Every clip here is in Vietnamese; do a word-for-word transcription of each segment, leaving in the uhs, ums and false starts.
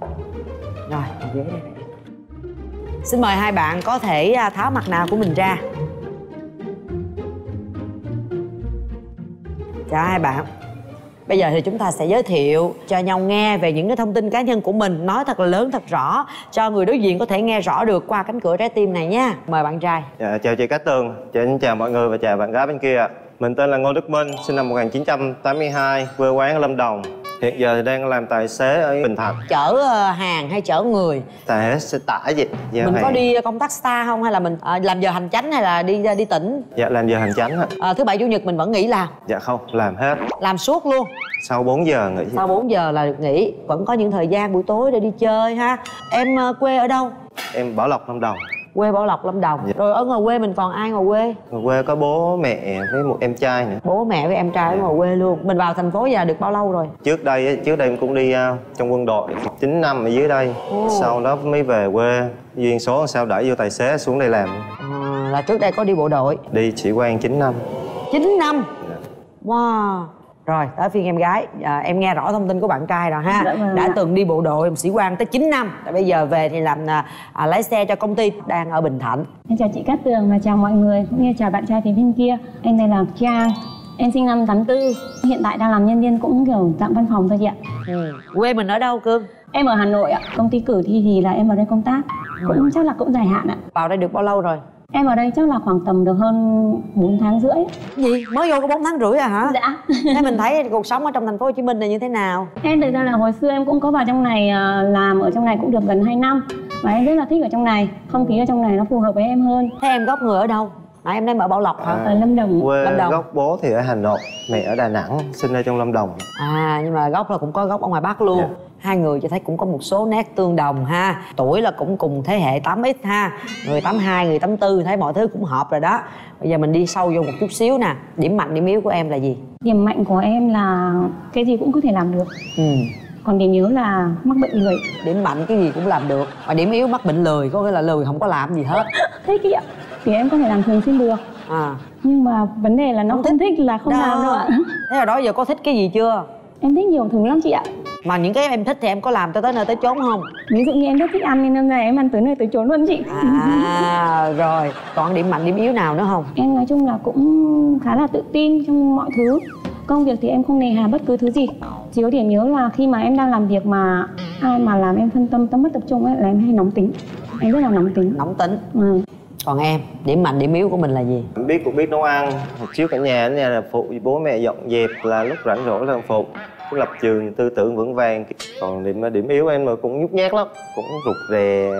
Rồi, ngồi ghế đây. Xin mời hai bạn có thể tháo mặt nạ của mình ra. Chào hai bạn. Bây giờ thì chúng ta sẽ giới thiệu cho nhau nghe về những cái thông tin cá nhân của mình. Nói thật là lớn, thật rõ, cho người đối diện có thể nghe rõ được qua cánh cửa trái tim này nha. Mời bạn trai. Dạ, chào chị Cát Tường, chào, chào mọi người và chào bạn gái bên kia. Mình tên là Ngô Đức Minh, sinh năm một nghìn chín trăm tám mươi hai, quê quán ở Lâm Đồng. Hiện giờ thì đang làm tài xế ở Bình Thạnh. Chở hàng hay chở người? Tài xế tải vậy. Dạ, mình hàng. Có đi công tác xa không, hay là mình à, làm giờ hành chánh hay là đi đi tỉnh? Dạ làm giờ hành chánh ạ. À, thứ bảy chủ nhật mình vẫn nghỉ làm? Dạ không, làm hết. Làm suốt luôn? Sau bốn giờ nghỉ. Sau bốn giờ là được nghỉ, vẫn có những thời gian buổi tối để đi chơi ha. Em quê ở đâu? Em Bảo Lộc, Lâm Đồng. Quê Bảo Lộc, Lâm Đồng. Dạ. Rồi ở ngoài quê mình còn ai ngoài quê? Ngoài quê có bố mẹ với một em trai nữa. Bố mẹ với em trai ở dạ. ngoài quê luôn. Mình vào thành phố giờ được bao lâu rồi? Trước đây trước đây mình cũng đi trong quân đội chín năm ở dưới đây. Oh. Sau đó mới về quê. Duyên số sao đẩy vô tài xế xuống đây làm. À, là trước đây có đi bộ đội. Đi sĩ quan chín năm. chín năm. Dạ. Wow. Rồi, tới phiên em gái. À, em nghe rõ thông tin của bạn trai rồi ha. Đã, đã từng đi bộ đội, sĩ quan tới chín năm. Bây giờ về thì làm à, lái xe cho công ty, đang ở Bình Thạnh. Em chào chị Cát Tường và chào mọi người, cũng như chào bạn trai phía bên kia. Em này là Trang, em sinh năm tám tư. Hiện tại đang làm nhân viên cũng kiểu dạng văn phòng thôi chị ạ. Ừ. Quê mình ở đâu Cương? Em ở Hà Nội ạ. Công ty cử thi thì là em vào đây công tác. Ừ. Cũng chắc là cũng dài hạn ạ. Vào đây được bao lâu rồi? Em vào đây chắc là khoảng tầm được hơn bốn tháng rưỡi. Gì? Mới vô có bốn tháng rưỡi à hả? Dạ. Thế mình thấy cuộc sống ở trong thành phố Hồ Chí Minh này như thế nào? Em thực ra là hồi xưa em cũng có vào trong này làm, ở trong này cũng được gần hai năm. Và em rất là thích ở trong này, không khí ở trong này nó phù hợp với em hơn. Thế em gốc người ở đâu? À, em đang ở Bảo Lộc hả? À, ở Lâm Đồng. Quê Lâm Đồng. Gốc bố thì ở Hà Nội, mẹ ở Đà Nẵng, sinh ra trong Lâm Đồng. À, nhưng mà gốc là cũng có gốc ở ngoài Bắc luôn. Yeah. Hai người cho thấy cũng có một số nét tương đồng ha. Tuổi là cũng cùng thế hệ tám ích ha. Người tám hai, người tám tư, thấy mọi thứ cũng hợp rồi đó. Bây giờ mình đi sâu vô một chút xíu nè. Điểm mạnh, điểm yếu của em là gì? Điểm mạnh của em là cái gì cũng có thể làm được. Ừ. Còn điểm yếu là mắc bệnh lười. Điểm mạnh cái gì cũng làm được. Và điểm yếu mắc bệnh lười, có nghĩa là lười không có làm gì hết. Thế kia thì em có thể làm thường xuyên được. À. Nhưng mà vấn đề là nó không, không thích. thích là không đó. làm đâu ạ. Thế hồi đó giờ có thích cái gì chưa? Em thích nhiều thứ lắm chị ạ. Mà những cái em thích thì em có làm tới tới nơi tới chốn không? Ví dụ như em rất thích ăn nên hôm nay em ăn tới nơi tới chốn luôn chị. À rồi, còn điểm mạnh điểm yếu nào nữa không? Em nói chung là cũng khá là tự tin trong mọi thứ. Công việc thì em không nề hà bất cứ thứ gì. Chỉ có điểm yếu là khi mà em đang làm việc mà ai mà làm em phân tâm, tâm mất tập trung ấy, là em hay nóng tính. Em rất là nóng tính. Nóng tính. Ừ. Còn em, điểm mạnh, điểm yếu của mình là gì? Em biết cũng biết nấu ăn. Hồi trước ở nhà, ở nhà là phụ bố mẹ dọn dẹp, là lúc rảnh rỗi là phụ. Cũng lập trường, tư tưởng vững vàng. Còn điểm điểm yếu em mà cũng nhút nhát lắm. Cũng rụt rè,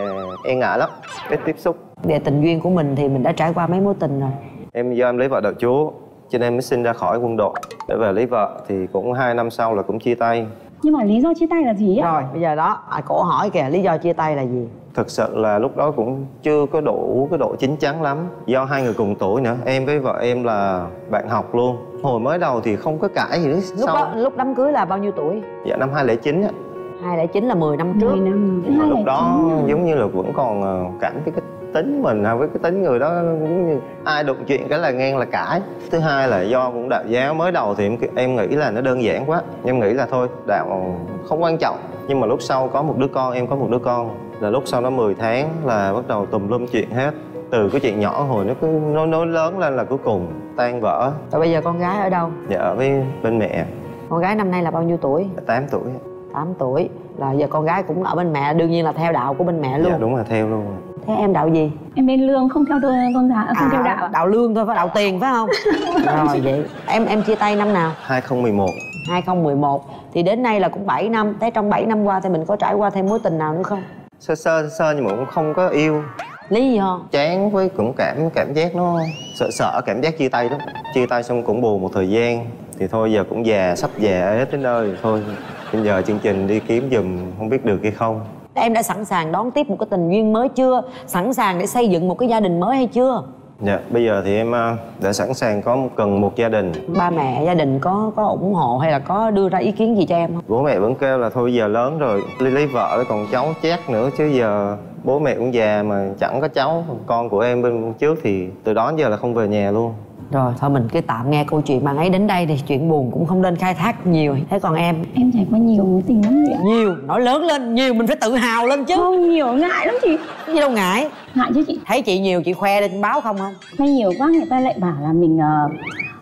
e ngại lắm. Ít tiếp xúc. Về tình duyên của mình thì mình đã trải qua mấy mối tình rồi? Em do em lấy vợ đạo Chúa, cho nên em mới xin ra khỏi quân đội. Để về lấy vợ thì cũng hai năm sau là cũng chia tay. Nhưng mà lý do chia tay là gì á? Rồi, bây giờ đó, à, cổ hỏi kìa, lý do chia tay là gì? Thực sự là lúc đó cũng chưa có đủ cái độ chín chắn lắm. Do hai người cùng tuổi nữa, em với vợ em là bạn học luôn. Hồi mới đầu thì không có cãi gì nữa. Lúc, đó, lúc đám cưới là bao nhiêu tuổi? Dạ năm hai không không chín á. hai không không chín là mười năm trước. mười năm. Lúc đó giống như là vẫn còn cảm cái, cái tính mình với cái tính người đó, giống như ai đụng chuyện cái là ngang là cãi. Thứ hai là do cũng đạo giáo, mới đầu thì em, em nghĩ là nó đơn giản quá. Em nghĩ là thôi đạo không quan trọng. Nhưng mà lúc sau có một đứa con, em có một đứa con. Là lúc sau đó mười tháng là bắt đầu tùm lum chuyện hết. Từ cái chuyện nhỏ hồi nó cứ nói, nói lớn lên là cuối cùng tan vỡ. Và bây giờ con gái ở đâu? Dạ ở với bên mẹ. Con gái năm nay là bao nhiêu tuổi? tám tuổi. Tám tuổi là giờ con gái cũng ở bên mẹ, đương nhiên là theo đạo của bên mẹ luôn. Dạ đúng là theo luôn. Thế em đạo gì? Em bên lương, không theo con đạo, không à, theo đạo. Đạo lương thôi, phải đạo tiền phải không? Rồi vậy em em chia tay năm nào? hai không một một. hai không một một thì đến nay là cũng bảy năm. Thế trong bảy năm qua thì mình có trải qua thêm mối tình nào nữa không? Sơ sơ sơ nhưng mà cũng không có yêu. Lý gì hả? Chán với cũng cảm cảm giác nó sợ sợ, cảm giác chia tay lắm. Chia tay xong cũng buồn một thời gian thì thôi giờ cũng già, sắp già hết đến nơi thì thôi. Bây giờ chương trình đi kiếm giùm, không biết được hay không. Em đã sẵn sàng đón tiếp một cái tình duyên mới chưa? Sẵn sàng để xây dựng một cái gia đình mới hay chưa? Dạ, bây giờ thì em đã sẵn sàng có một, cần một gia đình. Ba mẹ gia đình có có ủng hộ hay là có đưa ra ý kiến gì cho em không? Bố mẹ vẫn kêu là thôi giờ lớn rồi, lấy, lấy vợ còn cháu chát nữa chứ giờ bố mẹ cũng già mà chẳng có cháu. Con của em bên trước thì từ đó đến giờ là không về nhà luôn. Rồi thôi mình cứ tạm nghe câu chuyện bạn ấy đến đây thì chuyện buồn cũng không nên khai thác nhiều. Thế còn em? Em trải qua nhiều mối tình lắm vậy. Nhiều, nói lớn lên, nhiều mình phải tự hào lên chứ. Không, nhiều ngại lắm chị. Cái gì đâu ngại. Ngại chứ chị. Thấy chị nhiều chị khoe lên báo không không? Thấy nhiều quá người ta lại bảo là mình uh,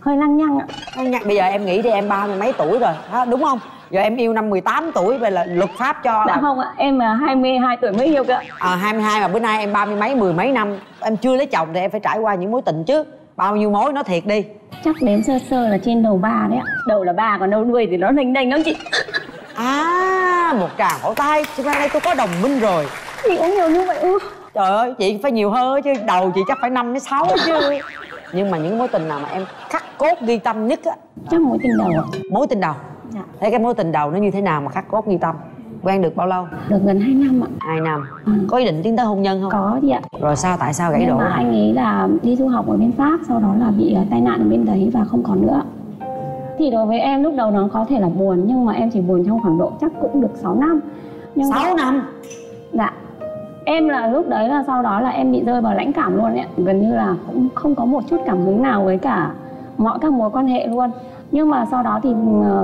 hơi lăng nhăng ạ. Lăng nhăng, bây giờ em nghĩ thì em ba mươi mấy tuổi rồi, đó, đúng không? Giờ em yêu năm mười tám tuổi, vậy là luật pháp cho... Dạ không ạ, em hai mươi hai tuổi mới yêu cơ. À hai mươi hai mà bữa nay em ba mươi mấy, mười mấy năm. Em chưa lấy chồng thì em phải trải qua những mối tình chứ. Bao nhiêu mối, nói thiệt đi. Chắc đếm sơ sơ là trên đầu ba đấy ạ. Đầu là ba, còn đầu đuôi thì nó lênh đênh lắm chị. À, một tràng vỗ tay. Hôm nay tôi có đồng minh rồi. Chị uống nhiều như vậy ư? Trời ơi, chị phải nhiều hơn chứ. Đầu chị chắc phải năm đến sáu chứ. Nhưng mà những mối tình nào mà em khắc cốt ghi tâm nhất á? Chắc mối tình đầu ạ. Mối tình đầu? Dạ. Thế cái mối tình đầu nó như thế nào mà khắc cốt ghi tâm? Quen được bao lâu? Được gần hai năm ạ. Hai năm. Ừ. Có ý định tiến tới hôn nhân không? Có chị ạ. Rồi sao, tại sao gãy đổ? Mà anh ấy là đi du học ở bên Pháp, sau đó là bị tai nạn ở bên đấy và không còn nữa. Thì đối với em lúc đầu nó có thể là buồn, nhưng mà em chỉ buồn trong khoảng độ chắc cũng được sáu năm. Nhưng sáu năm? Dạ. Em là lúc đấy là sau đó là em bị rơi vào lãnh cảm luôn ạ. Gần như là cũng không có một chút cảm hứng nào với cả mọi các mối quan hệ luôn. Nhưng mà sau đó thì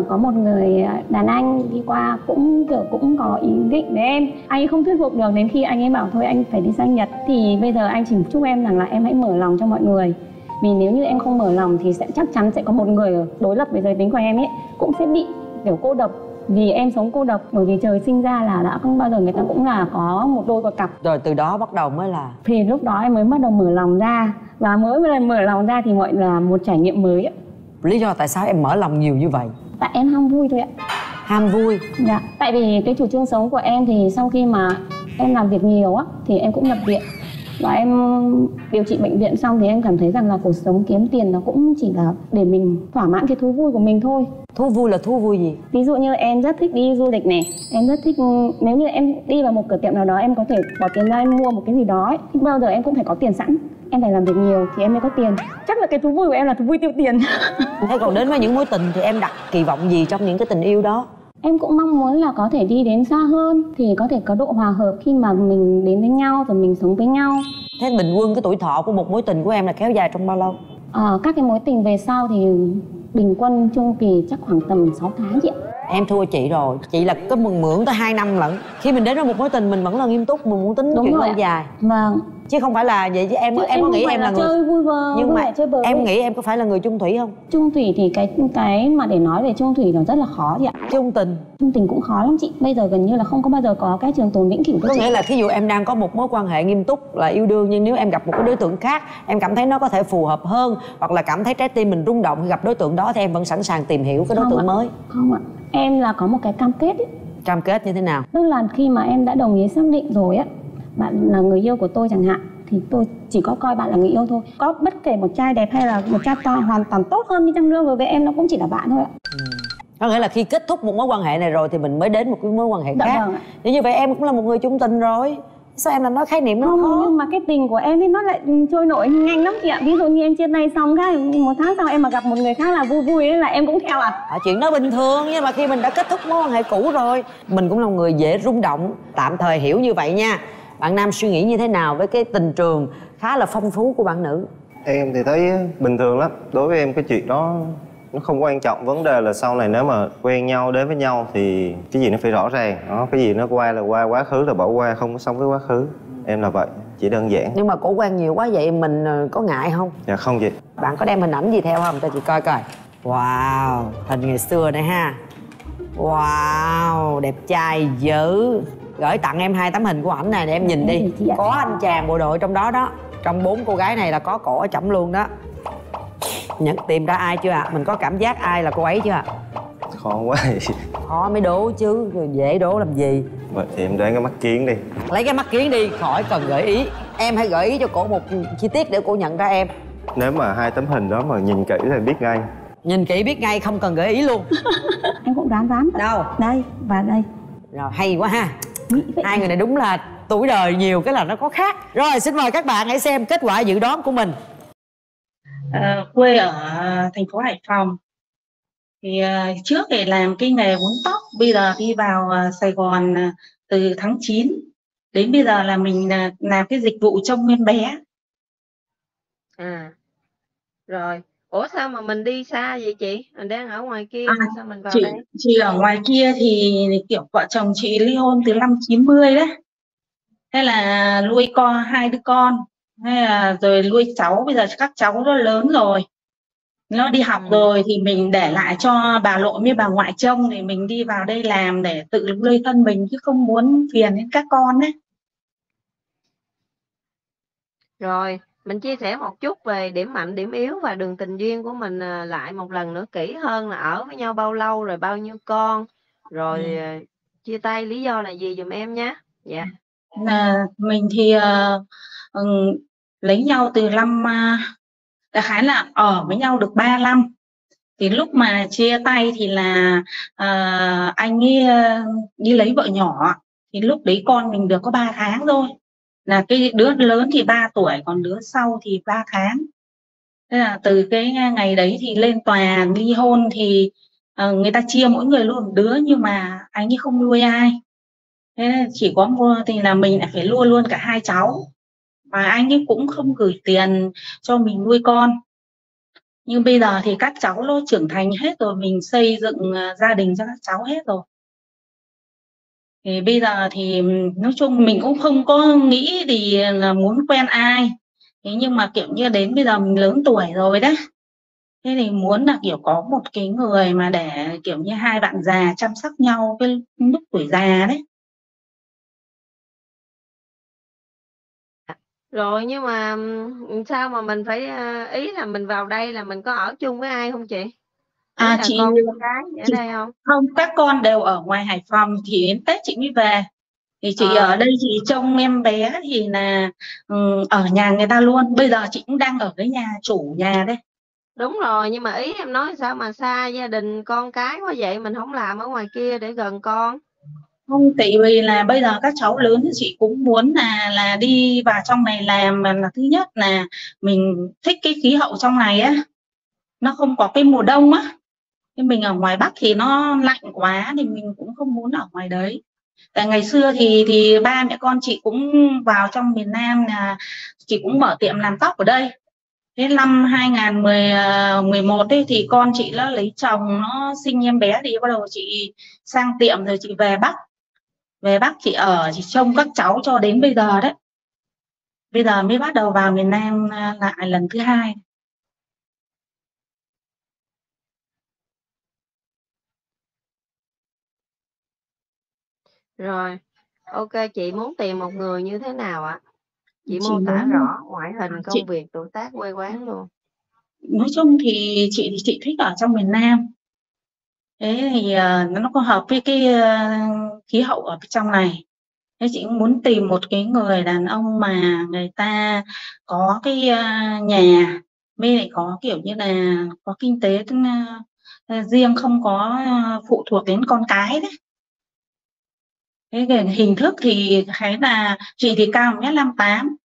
có một người đàn anh đi qua cũng kiểu cũng có ý định với em. Anh ấy không thuyết phục được, đến khi anh ấy bảo thôi anh phải đi sang Nhật. Thì bây giờ anh chỉ chúc em rằng là em hãy mở lòng cho mọi người. Vì nếu như em không mở lòng thì sẽ chắc chắn sẽ có một người đối lập với giới tính của em ấy cũng sẽ bị kiểu cô độc. Vì em sống cô độc, bởi vì trời sinh ra là đã không bao giờ người ta cũng là có một đôi có cặp. Rồi từ đó bắt đầu mới là... Thì lúc đó em mới bắt đầu mở lòng ra. Và mỗi lần mở lòng ra thì gọi là một trải nghiệm mới ấy. Lý do tại sao em mở lòng nhiều như vậy? Tại em ham vui thôi ạ. Ham vui? Dạ. Tại vì cái chủ trương sống của em thì sau khi mà em làm việc nhiều á thì em cũng nhập viện. Và em điều trị bệnh viện xong thì em cảm thấy rằng là cuộc sống kiếm tiền nó cũng chỉ là để mình thỏa mãn cái thú vui của mình thôi. Thú vui là thú vui gì? Ví dụ như em rất thích đi du lịch này. Em rất thích, nếu như em đi vào một cửa tiệm nào đó em có thể bỏ tiền ra em mua một cái gì đó ấy. Thì bao giờ em cũng phải có tiền sẵn. Em phải làm việc nhiều thì em mới có tiền. Chắc là cái thú vui của em là thú vui tiêu tiền. Thế còn đến với những mối tình thì em đặt kỳ vọng gì trong những cái tình yêu đó? Em cũng mong muốn là có thể đi đến xa hơn, thì có thể có độ hòa hợp khi mà mình đến với nhau rồi mình sống với nhau. Thế bình quân cái tuổi thọ của một mối tình của em là kéo dài trong bao lâu? À, các cái mối tình về sau thì bình quân chung kỳ chắc khoảng tầm sáu tháng chị ạ. Em thua chị rồi, chị là có mượn tới hai năm lận. Khi mình đến với một mối tình mình vẫn là nghiêm túc, mình muốn tính đúng chuyện lâu dài. Vâng. Chứ không phải là vậy chứ em chứ em có nghĩ em là, là người chơi vui vơ, nhưng mà chơi bờ em vui. Nghĩ em có phải là người chung thủy không? Chung thủy thì cái cái mà để nói về chung thủy nó rất là khó chị ạ. Chung tình? Chung tình cũng khó lắm chị. Bây giờ gần như là không có bao giờ có cái trường tồn vĩnh cửu. Có nghĩa là thí dụ em đang có một mối quan hệ nghiêm túc là yêu đương, nhưng nếu em gặp một cái đối tượng khác em cảm thấy nó có thể phù hợp hơn, hoặc là cảm thấy trái tim mình rung động khi gặp đối tượng đó thì em vẫn sẵn sàng tìm hiểu cái đối tượng mới. Không ạ. Em là có một cái cam kết ấy. Cam kết như thế nào? Tức là khi mà em đã đồng ý xác định rồi á, bạn là người yêu của tôi chẳng hạn, thì tôi chỉ có coi bạn là người yêu thôi. Có bất kể một trai đẹp hay là một trai to hoàn toàn tốt hơn đi chăng nữa, đối với em nó cũng chỉ là bạn thôi ạ. Có nghĩa là khi kết thúc một mối quan hệ này rồi thì mình mới đến một cái mối quan hệ Đạ khác. Nếu như vậy em cũng là một người chung tình rồi. Sao em là nói khái niệm nó không, khó? Nhưng mà cái tình của em thì nó lại trôi nổi nhanh lắm chị ạ. Ví dụ như em chia tay xong cái một tháng sau em mà gặp một người khác là vui vui ấy, là em cũng theo ạ. À? Chuyện đó bình thường, nhưng mà khi mình đã kết thúc mối quan hệ cũ rồi, mình cũng là người dễ rung động. Tạm thời hiểu như vậy nha. Bạn nam suy nghĩ như thế nào với cái tình trường khá là phong phú của bạn nữ? Em thì thấy bình thường lắm. Đối với em cái chuyện đó nó không quan trọng. Vấn đề là sau này nếu mà quen nhau, đến với nhau thì cái gì nó phải rõ ràng. Đó, cái gì nó qua là qua, quá khứ là bỏ qua, không có sống với quá khứ. Em là vậy, chỉ đơn giản. Nhưng mà cổ quan nhiều quá vậy mình có ngại không? Dạ không chị. Bạn có đem hình ảnh gì theo không? Cho chị coi coi. Wow, hình ngày xưa này ha. Wow, đẹp trai dữ. Gửi tặng em hai tấm hình của ảnh này để em nhìn đi. Có anh chàng bộ đội trong đó đó. Trong bốn cô gái này là có cổ ở chỏm luôn đó. Nhật tìm ra ai chưa ạ? À? Mình có cảm giác ai là cô ấy chưa ạ? À? Khó quá vậy. Khó mới đố chứ, dễ đố làm gì. Mà em đoán cái mắt kiến đi. Lấy cái mắt kiến đi, khỏi cần gợi ý. Em hãy gợi ý cho cổ một chi tiết để cổ nhận ra em. Nếu mà hai tấm hình đó mà nhìn kỹ thì biết ngay. Nhìn kỹ biết ngay, không cần gợi ý luôn. Em cũng đoán đoán. Đâu? Đây, và đây. Rồi, hay quá ha. Hai người này đúng là tuổi đời nhiều cái là nó có khác. Rồi, xin mời các bạn hãy xem kết quả dự đoán của mình. À, quê ở thành phố Hải Phòng. Thì uh, trước để làm cái nghề uốn tóc, bây giờ đi vào uh, Sài Gòn uh, từ tháng chín đến bây giờ là mình uh, làm cái dịch vụ trông em bé. À, rồi Ủa sao mà mình đi xa vậy chị? Mình đang ở ngoài kia à, sao mình vào chị, đây? Chị ở ngoài kia thì kiểu vợ chồng chị ly hôn từ năm chín mươi đấy. Thế là nuôi con hai đứa con, hay là rồi nuôi cháu, bây giờ các cháu nó lớn rồi. Nó đi học rồi thì mình để lại cho bà nội với bà ngoại trông, thì mình đi vào đây làm để tự nuôi thân mình chứ không muốn phiền đến các con đấy. Rồi, mình chia sẻ một chút về điểm mạnh, điểm yếu và đường tình duyên của mình lại một lần nữa kỹ hơn, là ở với nhau bao lâu rồi, bao nhiêu con, rồi ừ. chia tay lý do là gì dùm em nhé. Dạ. Là mình thì uh, um, lấy nhau từ năm uh, đại khái là ở với nhau được ba năm. Thì lúc mà chia tay thì là uh, anh ấy uh, đi lấy vợ nhỏ, thì lúc đấy con mình được có ba tháng thôi. Là cái đứa lớn thì ba tuổi, còn đứa sau thì ba tháng. Thế là từ cái ngày đấy thì lên tòa ly hôn, thì uh, người ta chia mỗi người luôn một đứa, nhưng mà anh ấy không nuôi ai. Thế chỉ có mua thì là mình lại phải nuôi luôn cả hai cháu, mà anh ấy cũng không gửi tiền cho mình nuôi con. Nhưng bây giờ thì các cháu nó trưởng thành hết rồi, mình xây dựng gia đình cho các cháu hết rồi. Thì bây giờ thì nói chung mình cũng không có nghĩ thì là muốn quen ai. Thế nhưng mà kiểu như đến bây giờ mình lớn tuổi rồi đấy, thế thì muốn là kiểu có một cái người mà để kiểu như hai bạn già chăm sóc nhau cái lúc tuổi già đấy. Rồi nhưng mà sao mà mình phải, ý là mình vào đây là mình có ở chung với ai không chị? À chị, con cái ở chị, đây không? Không, các con đều ở ngoài Hải Phòng thì đến Tết chị mới về. Thì chị à. ở đây chị trông em bé thì là um, ở nhà người ta luôn. Bây giờ chị cũng đang ở cái nhà chủ nhà đây. Đúng rồi, nhưng mà ý em nói sao mà xa gia đình con cái quá vậy, mình không làm ở ngoài kia để gần con. Không, tại vì là bây giờ các cháu lớn thì chị cũng muốn là là đi vào trong này làm, là thứ nhất là mình thích cái khí hậu trong này á, nó không có cái mùa đông á. Nhưng mình ở ngoài Bắc thì nó lạnh quá thì mình cũng không muốn ở ngoài đấy. Tại ngày xưa thì thì ba mẹ con chị cũng vào trong miền Nam, là chị cũng mở tiệm làm tóc ở đây. Thế năm hai nghìn mười một ấy, thì con chị nó lấy chồng, nó sinh em bé thì bắt đầu chị sang tiệm, rồi chị về Bắc. Về Bắc chị ở, chị trông các cháu cho đến bây giờ đấy. Bây giờ mới bắt đầu vào miền Nam lại lần thứ hai. Rồi, ok, chị muốn tìm một người như thế nào ạ? Chị, chị mô tả muốn... rõ ngoại hình, công chị... việc, tuổi tác, quê quán luôn. Nói chung thì chị chị thích ở trong miền Nam. Thế thì uh, nó có hợp với cái uh, khí hậu ở trong này. Thế chị cũng muốn tìm một cái người đàn ông mà người ta có cái uh, nhà, mới lại có kiểu như là có kinh tế uh, riêng, không có uh, phụ thuộc đến con cái đấy. Thế cái hình thức thì khá là, chị thì cao một mét năm tám.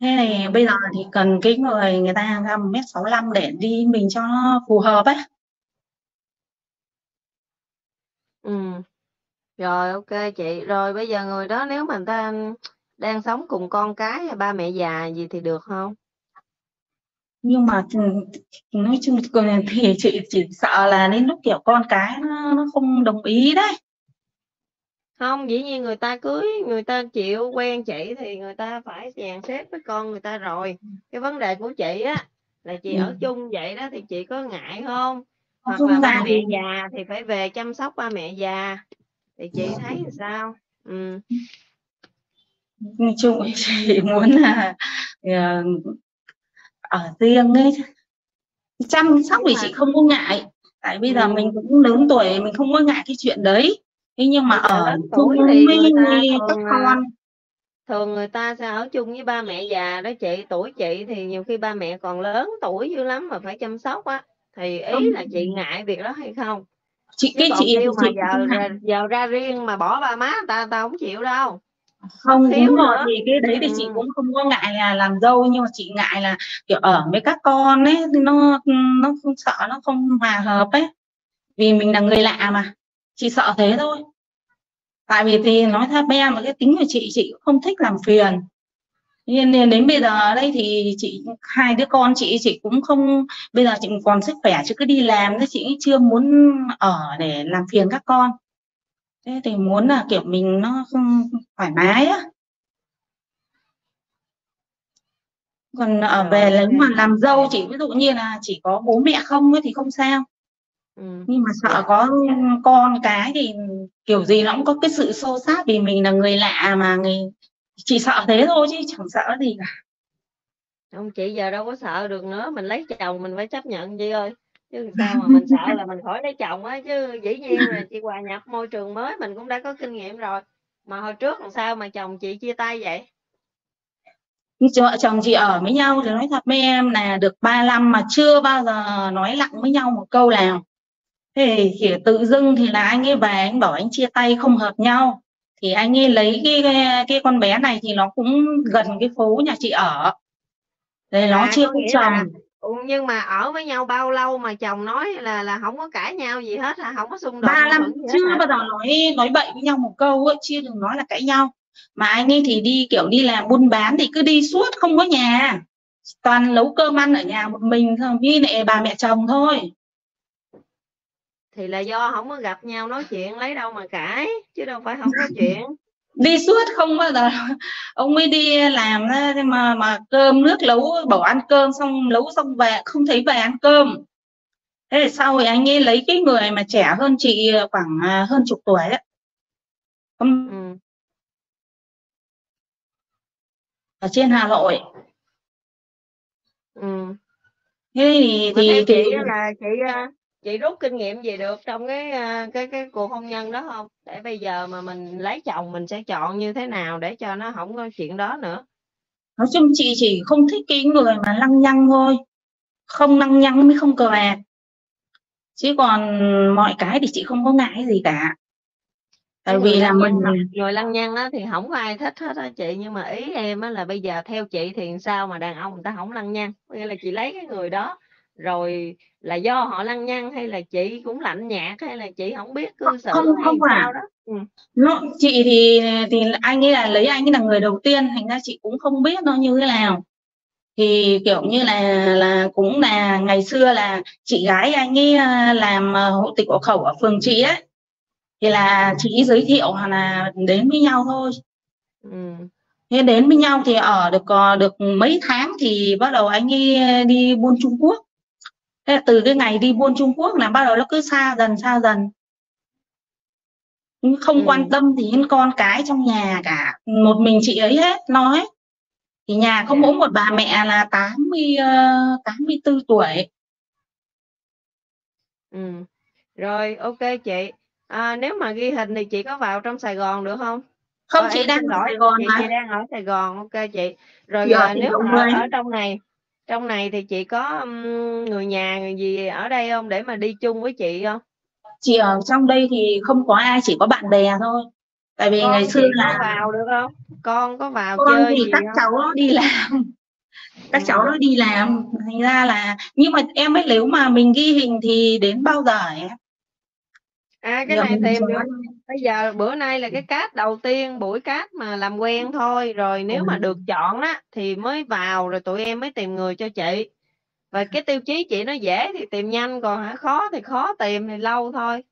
Thế này bây giờ thì cần cái người người ta ra một mét sáu mươi lăm để đi mình cho nó phù hợp ấy. Ừ. Rồi ok chị. Rồi bây giờ người đó nếu mà người ta đang sống cùng con cái, ba mẹ già gì thì được không? Nhưng mà nói chung thì chị chỉ sợ là đến lúc kiểu con cái nó, nó không đồng ý đấy. Không, dĩ nhiên người ta cưới, người ta chịu quen chị thì người ta phải dàn xếp với con người ta rồi. Cái vấn đề của chị á là chị ừ. ở chung vậy đó thì chị có ngại không? Hoặc là ba mẹ già thì phải về chăm sóc ba mẹ già. Thì chị thấy làm sao? Ừ. Nói chung chị muốn là ở riêng ấy. Chăm sóc thì chị không có ngại. Tại bây giờ ừ. mình cũng lớn tuổi, mình không có ngại cái chuyện đấy. Thế nhưng mà ở chung thì người ta thường, con. thường người ta sẽ ở chung với ba mẹ già đó chị. Tuổi chị thì nhiều khi ba mẹ còn lớn tuổi dữ lắm mà phải chăm sóc á. Thì ý không. là chị ngại việc đó hay không? Chị cái chị, chị mà giờ, ra, giờ ra riêng mà bỏ ba má ta ta không chịu đâu. Không, thiếu rồi nữa. Thì cái đấy thì ừ. chị cũng không có ngại là làm dâu, nhưng mà chị ngại là kiểu ở với các con ấy, nó nó không sợ, nó không hòa hợp ấy. Vì mình là người lạ mà. Chị sợ thế thôi. Tại vì thì nói theo em mà cái tính của chị, chị cũng không thích làm phiền. nên, nên đến bây giờ đây thì chị hai đứa con chị chị cũng không, bây giờ chị còn sức khỏe chứ cứ đi làm đấy, chị chưa muốn ở để làm phiền các con. Thế thì muốn là kiểu mình nó không thoải mái á. Còn ở về là mà làm dâu chị, ví dụ như là chỉ có bố mẹ không ấy thì không sao. Ừ. Nhưng mà sợ có con cái thì kiểu gì nó cũng có cái sự xô xát, vì mình là người lạ mà người... Chị sợ thế thôi chứ chẳng sợ gì cả. Ông chị giờ đâu có sợ được nữa, mình lấy chồng mình phải chấp nhận chị ơi. Chứ sao mà mình sợ là mình khỏi lấy chồng á, chứ dĩ nhiên là chị hòa nhập môi trường mới mình cũng đã có kinh nghiệm rồi. Mà hồi trước làm sao mà chồng chị chia tay vậy? Chồng chị ở với nhau thì nói thật với em là được ba năm mà chưa bao giờ nói lặng với nhau một câu nào. Thì chỉ tự dưng thì là anh ấy về anh bảo anh chia tay không hợp nhau, thì anh ấy lấy cái, cái, cái con bé này thì nó cũng gần cái phố nhà chị ở. Thì nó à, chưa có chồng. Là... Ừ, nhưng mà ở với nhau bao lâu mà chồng nói là là không có cãi nhau gì hết, là không có xung đột. Ba năm chưa bao giờ nói nói bậy với nhau một câu ấy, chưa đừng nói là cãi nhau. Mà anh ấy thì đi kiểu đi làm buôn bán thì cứ đi suốt không có nhà, toàn nấu cơm ăn ở nhà một mình với lại bà mẹ chồng thôi. Thì là do không có gặp nhau nói chuyện, lấy đâu mà cãi, chứ đâu phải không có chuyện. Đi suốt không bao giờ. Ông ấy đi làm mà mà cơm nước nấu, bảo ăn cơm xong nấu xong về không thấy về ăn cơm. Thế là sau thì anh ấy lấy cái người mà trẻ hơn chị khoảng hơn chục tuổi ấy. Ông... Ừ. Ở trên Hà Nội. Ừ. Thế thì thì, thì... Chị là chị chị rút kinh nghiệm gì được trong cái cái cái cuộc hôn nhân đó không? Để bây giờ mà mình lấy chồng mình sẽ chọn như thế nào để cho nó không có chuyện đó nữa. Nói chung chị chỉ không thích cái người mà lăng nhăng thôi, không lăng nhăng mới không cờ bạc. Chứ còn mọi cái thì chị không có ngại gì cả. Tại vì là mình người lăng nhăng á thì không có ai thích hết á chị, nhưng mà ý em á là bây giờ theo chị thì sao mà đàn ông người ta không lăng nhăng? Nghĩa là chị lấy cái người đó rồi là do họ lăng nhăng, hay là chị cũng lạnh nhạt, hay là chị không biết cư xử không, hay không sao à. Đó. Ừ. Nó, chị thì thì anh ấy là lấy anh ấy là người đầu tiên, thành ra chị cũng không biết nó như thế nào. Thì kiểu như là là cũng là ngày xưa là chị gái anh ấy làm hộ tịch hộ khẩu ở phường chị ấy. Thì là chị giới thiệu là đến với nhau thôi. Ừ. Thế đến với nhau thì ở được được mấy tháng thì bắt đầu anh ấy đi buôn Trung Quốc. Thế là từ cái ngày đi buôn Trung Quốc là bắt đầu nó cứ xa dần xa dần. Không ừ. quan tâm thì đến con cái trong nhà cả. Một mình chị ấy hết, lo hết. Thì nhà có mỗi một bà mẹ là tám mươi, tám mươi tư tuổi. Ừ. Rồi, ok chị. À, nếu mà ghi hình thì chị có vào trong Sài Gòn được không? Không, ờ, chị đang ở Sài Gòn chị, mà. Chị đang ở Sài Gòn, ok chị. Rồi, rồi nếu mà ở, ở trong này, trong này thì chị có người nhà người gì ở đây không để mà đi chung với chị không? Chị ở trong đây thì không có ai, chỉ có bạn bè thôi. Tại vì con ngày xưa là có vào được không? Con có vào con chơi thì gì các không? Cháu nó đi làm. Các cháu nó đi làm, thành ra là nhưng mà em ấy nếu mà mình ghi hình thì đến bao giờ em? À, cái giờ này tìm được. Bây giờ bữa nay là cái cát đầu tiên, buổi cát mà làm quen thôi. Rồi nếu ừ. mà được chọn á thì mới vào, rồi tụi em mới tìm người cho chị. Và cái tiêu chí chị nó dễ thì tìm nhanh, còn hả khó thì khó tìm thì lâu thôi.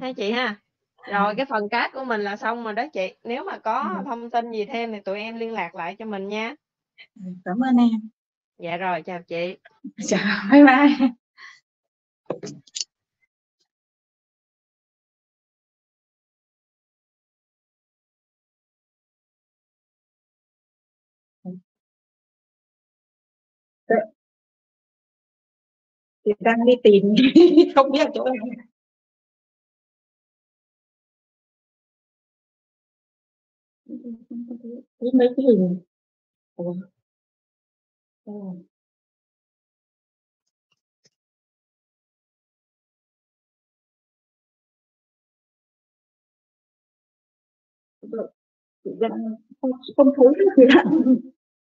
Thế chị ha. Rồi cái phần cát của mình là xong rồi đó chị. Nếu mà có thông tin gì thêm thì tụi em liên lạc lại cho mình nha. Cảm ơn em. Dạ rồi, chào chị. Chào, bye bye. Chị đang đi tìm không biết chỗ nào. Mấy cái hình. Ủa. Ủa. Chị đang không thấy gì cả.